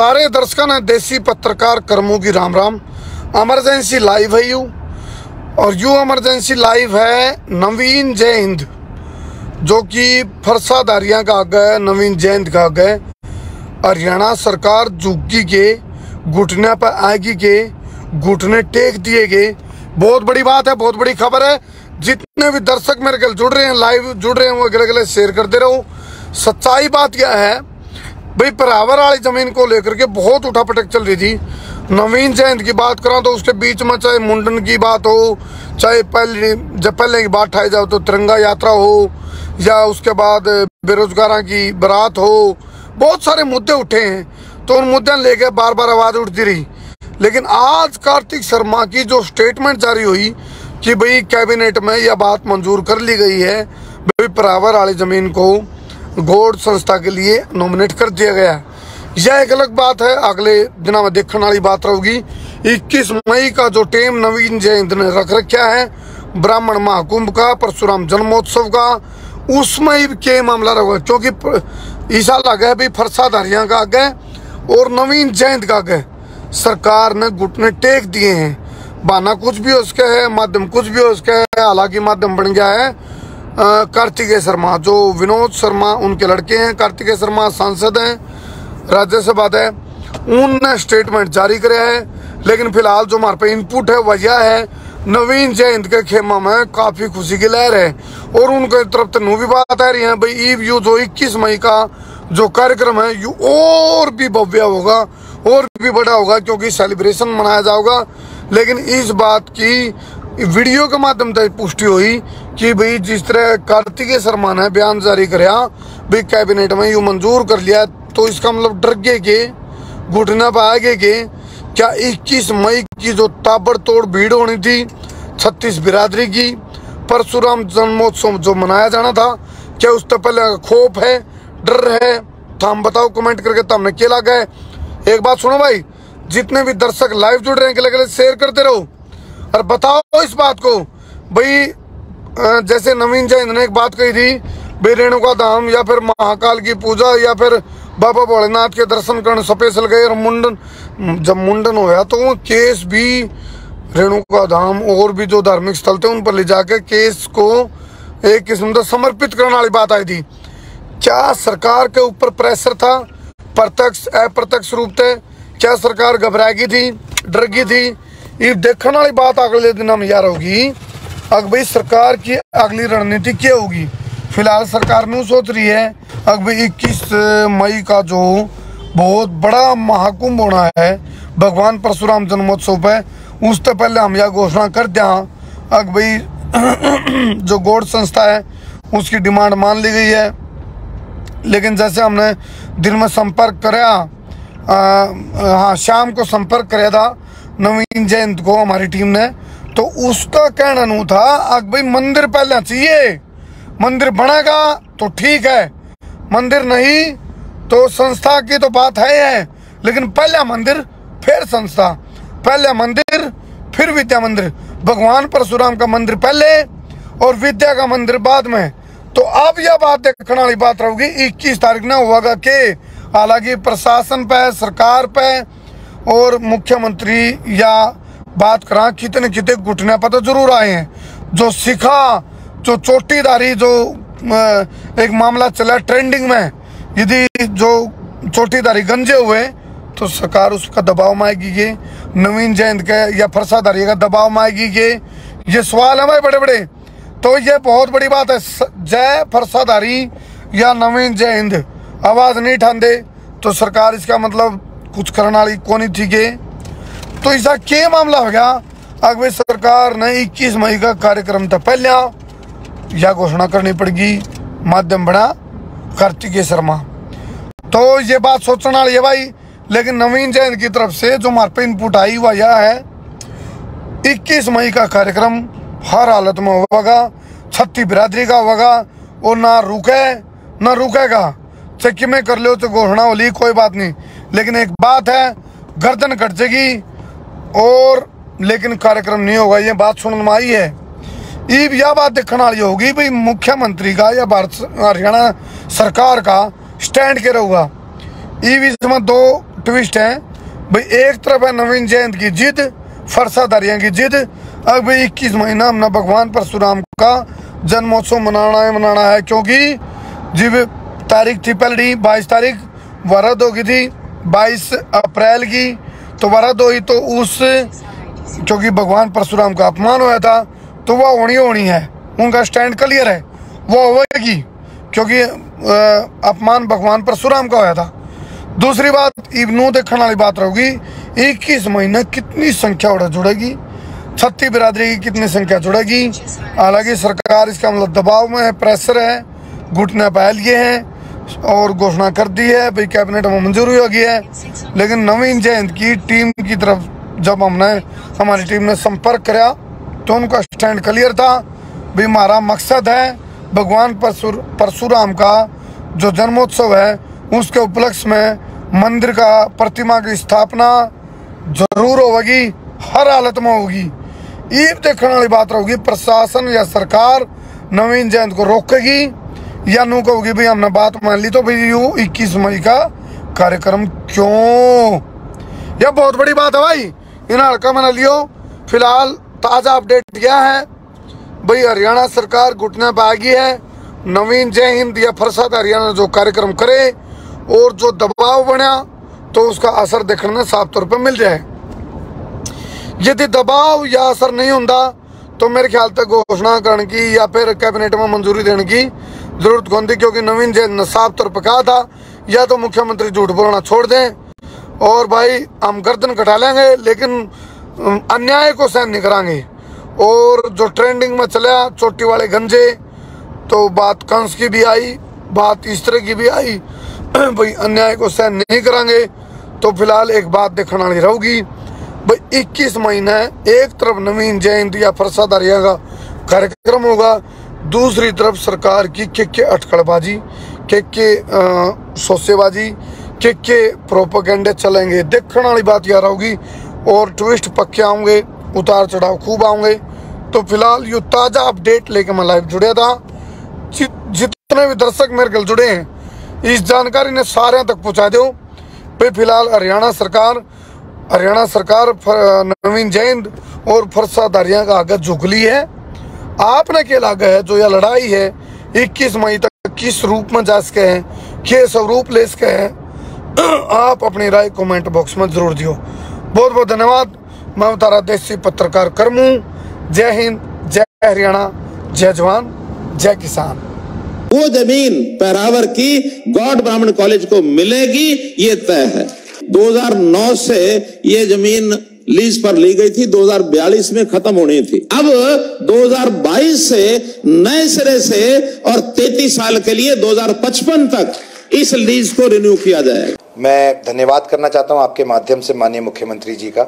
सारे दर्शकों ने देसी पत्रकार करमू की राम राम। एमरजेंसी लाइव है यू और यू एमरजेंसी लाइव है नवीन जयहिंद, जो कि फरसादारियाँ का आगा है, नवीन जयहिंद का आगा है। हरियाणा सरकार झुग्गी के घुटने पर आगे के घुटने टेक दिए गए। बहुत बड़ी बात है, बहुत बड़ी खबर है। जितने भी दर्शक मेरे गल जुड़ रहे हैं, लाइव जुड़ रहे हैं, वो गले गले शेयर करते रहो। सच्चाई बात क्या है भाई, परावर वाली जमीन को लेकर के बहुत उठापटक चल रही थी। नवीन जयहिंद की बात करा तो उसके बीच में चाहे मुंडन की बात हो, चाहे पहले की बात उठाई जाओ तो तिरंगा यात्रा हो, या उसके बाद बेरोजगारों की बारात हो, बहुत सारे मुद्दे उठे हैं। तो उन मुद्दे लेकर बार बार आवाज़ उठती रही। लेकिन आज कार्तिक शर्मा की जो स्टेटमेंट जारी हुई कि भाई कैबिनेट में यह बात मंजूर कर ली गई है, भाई परावर वाली ज़मीन को गौड़ संस्था के लिए नॉमिनेट कर दिया गया है, यह एक अलग बात है। अगले दिनों में देखने वाली बात रहेगी। 21 मई का जो टेम नवीन जयहिंद ने रख रखा है ब्राह्मण महाकुंभ का, परशुराम जन्मोत्सव का, उसमें के मामला रहेगा, क्योंकि ईसा लगा भी फरसाधारियाँ का आगे और नवीन जयहिंद का आगे। सरकार ने घुटने टेक दिए हैं। बहाना कुछ भी हो उसका है, माध्यम कुछ भी हो उसका है। हालांकि माध्यम बन गया है कार्तिक शर्मा, जो विनोद शर्मा उनके लड़के हैं। कार्तिक शर्मा सांसद हैं, राज्यसभा है, उनने स्टेटमेंट जारी कराया है। लेकिन फिलहाल जो हमारे पे इनपुट है वह यह है, नवीन जयहिंद के खेमा में काफ़ी खुशी की लहर है और उनके तरफ से नू भी बात आ रही है भाई ईव यू जो 21 मई का जो कार्यक्रम है यू और भी भव्य होगा और भी बड़ा होगा, क्योंकि सेलिब्रेशन मनाया जाएगा। लेकिन इस बात की वीडियो के माध्यम से पुष्टि हुई कि भाई जिस तरह कार्तिक शर्मा ने बयान जारी कराया भाई कैबिनेट में यू मंजूर कर लिया, तो इसका मतलब डर गए के घुटना पर आगे के क्या 21 मई की जो ताबड़तोड़ भीड़ होनी थी छत्तीस बिरादरी की, परशुराम जन्मोत्सव जो मनाया जाना था, क्या उससे पहले खौफ है, डर है? हम बताओ कमेंट करके तो हमने केला गए। एक बात सुनो भाई, जितने भी दर्शक लाइव जुड़ रहे हैं के लिए शेयर करते रहो और बताओ इस बात को भाई। जैसे नवीन जयहिंद ने एक बात कही थी भाई रेणुका धाम या फिर महाकाल की पूजा या फिर बाबा भोलेनाथ के दर्शन करने स्पेशल गए, और मुंडन जब मुंडन होया तो वो केस भी रेणुका धाम और भी जो धार्मिक स्थल थे उन पर ले जाकर केस को एक किस्म से समर्पित करने वाली बात आई थी। क्या सरकार के ऊपर प्रेशर था प्रत्यक्ष अप्रत्यक्ष रूप से? क्या सरकार घबराएगी थी, डर गई थी? ये देखने वाली बात अगले दिन में यार होगी। अगर भाई सरकार की अगली रणनीति क्या होगी? फिलहाल सरकार न्यू सोच रही है अब 21 मई का जो बहुत बड़ा महाकुंभ होना है भगवान परशुराम जन्मोत्सव पर, उससे पहले हम यह घोषणा कर दें अब भाई जो गौड़ संस्था है उसकी डिमांड मान ली गई है। लेकिन जैसे हमने दिन में संपर्क कराया, हाँ शाम को संपर्क कराया था नवीन जयहिंद को हमारी टीम ने, तो उसका कहना नू था अब भाई मंदिर पहले चाहिए, मंदिर बनेगा तो ठीक है, मंदिर नहीं तो संस्था की तो बात है। लेकिन पहला मंदिर फिर संस्था, पहला मंदिर फिर विद्या मंदिर, भगवान परशुराम का मंदिर पहले और विद्या का मंदिर बाद में। तो अब यह बात देखने वाली बात रहोगी 21 तारीख न होगा के। हालांकि प्रशासन पे, सरकार पे और मुख्यमंत्री या बात करा कितने कितने घुटने पर तो जरूर आए हैं। जो सिखा जो चोटीदारी जो एक मामला चला ट्रेंडिंग में, यदि जो चोटीदारी गंजे हुए तो सरकार उसका दबाव में आएगी के, नवीन जयहिंद के या फरसादारी का दबाव में आएगी के, ये सवाल है भाई बड़े बड़े। तो ये बहुत बड़ी बात है, जय फरसादारी या नवीन जयहिंद आवाज़ नहीं ठानते तो सरकार इसका मतलब कुछ करने वाली कौन थी के। तो ऐसा क्या मामला हो गया अगवे सरकार ने 21 मई का कार्यक्रम था पहले यह घोषणा करनी पड़ेगी, माध्यम बना कार्तिक शर्मा। तो ये बात सोचने वाली है भाई। लेकिन नवीन जयहिंद की तरफ से जो हमारे पे इनपुट आई हुआ यह है 21 मई का कार्यक्रम हर हालत में होगा, छत्ती बिरादरी का होगा और ना रुके ना रुकेगा, चेक में कर लो तो घोषणा हो ली कोई बात नहीं। लेकिन एक बात है गर्दन कट जाएगी और लेकिन कार्यक्रम नहीं होगा, ये बात सुनने में आई है। ईब यह बात देखने वाली होगी भाई मुख्यमंत्री का या भारत हरियाणा सरकार का स्टैंड क्या रहेगा। ईब इसमें दो ट्विस्ट है भाई। एक तरफ है नवीन जयहिंद की जिद, फरसादारियाँ की जिद। अब भाई 21 महीना हमने भगवान परशुराम का जन्मोत्सव मनाना है क्योंकि जब तारीख थी पहली 22 तारीख वरद हो गई थी 22 अप्रैल की, तो वरद हुई तो उस क्योंकि भगवान परशुराम का अपमान हुआ था तो वह होनी है, उनका स्टैंड क्लियर है, वो होगी क्योंकि अपमान भगवान परशुराम का हुआ था। दूसरी बात इबनू देखने वाली बात रहेगी 21 महीना कितनी संख्या उड़ा जुड़ेगी, छत्ती बिरादरी की कितनी संख्या जुड़ेगी। हालांकि सरकार इसका मतलब दबाव में है, प्रेशर है, घुटने पहल लिए हैं और घोषणा कर दी है भाई, कैबिनेट में मंजूरी हो गई है। लेकिन नवीन जयहिंद की टीम की तरफ जब हमने हमारी टीम ने संपर्क कराया तो उनका स्टैंड क्लियर था भाई, हमारा मकसद है भगवान परशुराम का जो जन्मोत्सव है उसके उपलक्ष्य में मंदिर का प्रतिमा की स्थापना जरूर होगी, हर हालत में होगी। ये देखने वाली बात रहेगी प्रशासन या सरकार नवीन जयंत को रोकेगी या नू कहोगी भाई हमने बात मान ली तो भाई यू 21 मई का कार्यक्रम क्यों। यह बहुत बड़ी बात है भाई, इन हड़का मना लियो। फिलहाल ताज़ा अपडेट क्या है भाई, हरियाणा सरकार घुटने पर आ गई है, नवीन जयहिंद या फरसाद हरियाणा जो कार्यक्रम करे और जो दबाव बना तो उसका असर देखने में साफ तौर पर मिल जाए। यदि दबाव या असर नहीं होता तो मेरे ख्याल तक घोषणा करने की या फिर कैबिनेट में मंजूरी देने की जरूरत कौन थी, क्योंकि नवीन जयहिंद ने साफ तौर पर कहा था या तो मुख्यमंत्री झूठ बोलना छोड़ दें और भाई हम गर्दन कटा लेंगे लेकिन अन्याय को सहन नहीं कराएंगे। और जो ट्रेंडिंग में चला चोटी वाले गंजे, तो बात कंस की भी आई, बात इस तरह की भी आई भाई अन्याय को सहन नहीं कराएंगे। तो फिलहाल एक बात देखने वाली रहेगी भाई 21 महीना एक तरफ नवीन जयहिंद या फरसाद हरियाणा का कार्यक्रम होगा, दूसरी तरफ सरकार की के अटकड़बाजी, के सोसेबाजी, के प्रोपोगेंडे चलेंगे। देखने वाली बात यार होगी और ट्विस्ट पक्के आएंगे, उतार चढ़ाव खूब आएंगे। तो फिलहाल ये ताज़ा अपडेट लेके मैं लाइव जुड़ा था। जितने भी दर्शक मेरे गल जुड़े हैं इस जानकारी ने सारे तक पहुँचा दो भाई। फिलहाल हरियाणा सरकार नवीन जयहिंद और फरसादारियाँ का आगे झुकली है। आपने क्या लागा है जो यह लड़ाई है 21 मई तक किस रूप में जा सके हैं, के स्वरूप ले सके हैं, आप अपनी राय कमेंट बॉक्स में जरूर दियो। बहुत बहुत धन्यवाद। मैं तारा देसी पत्रकार करमू। जय हिंद, जय हरियाणा, जय जवान, जय किसान। वो जमीन पहरावर की गौड़ ब्राह्मण कॉलेज को मिलेगी ये तय है। 2009 से ये जमीन लीज पर ली गई थी, 2042 में खत्म होनी थी। अब 2022 से नए सिरे से और 33 साल के लिए 2055 तक इस लीज को रिन्यू किया जाएगा। मैं धन्यवाद करना चाहता हूं आपके माध्यम से माननीय मुख्यमंत्री जी का।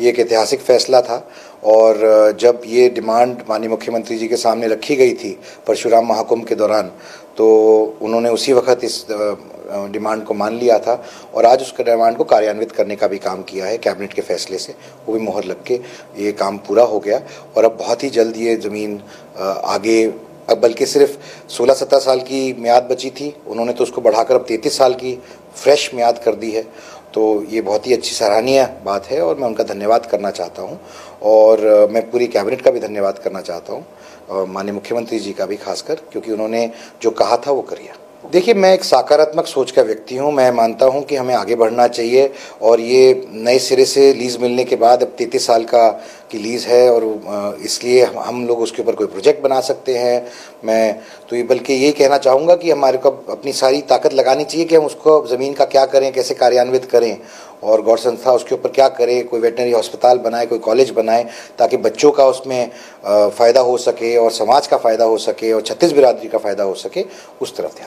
ये एक ऐतिहासिक फैसला था और जब ये डिमांड माननीय मुख्यमंत्री जी के सामने रखी गई थी परशुराम महाकुंभ के दौरान, तो उन्होंने उसी वक्त इस डिमांड को मान लिया था और आज उसके डिमांड को कार्यान्वित करने का भी काम किया है। कैबिनेट के फैसले से वो भी मोहर लग के ये काम पूरा हो गया और अब बहुत ही जल्द ये ज़मीन आगे, अब बल्कि सिर्फ 16-17 साल की मियाद बची थी, उन्होंने तो उसको बढ़ाकर अब 33 साल की फ्रेश मियाद कर दी है। तो ये बहुत ही अच्छी सराहनीय बात है और मैं उनका धन्यवाद करना चाहता हूँ और मैं पूरी कैबिनेट का भी धन्यवाद करना चाहता हूँ और माननीय मुख्यमंत्री जी का भी खासकर, क्योंकि उन्होंने जो कहा था वो किया। देखिए, मैं एक सकारात्मक सोच का व्यक्ति हूं, मैं मानता हूं कि हमें आगे बढ़ना चाहिए और ये नए सिरे से लीज़ मिलने के बाद अब 33 साल का की लीज़ है और इसलिए हम लोग उसके ऊपर कोई प्रोजेक्ट बना सकते हैं। मैं तो ये बल्कि यही कहना चाहूँगा कि हमारे को अपनी सारी ताकत लगानी चाहिए कि हम उसको ज़मीन का क्या करें, कैसे कार्यान्वित करें और गौड़ संस्था उसके ऊपर क्या करे, कोई वेटनरी हॉस्पिटल बनाए, कोई कॉलेज बनाए ताकि बच्चों का उसमें फ़ायदा हो सके और समाज का फ़ायदा हो सके और छत्तीस बिरादरी का फ़ायदा हो सके, उस तरफ ध्यान।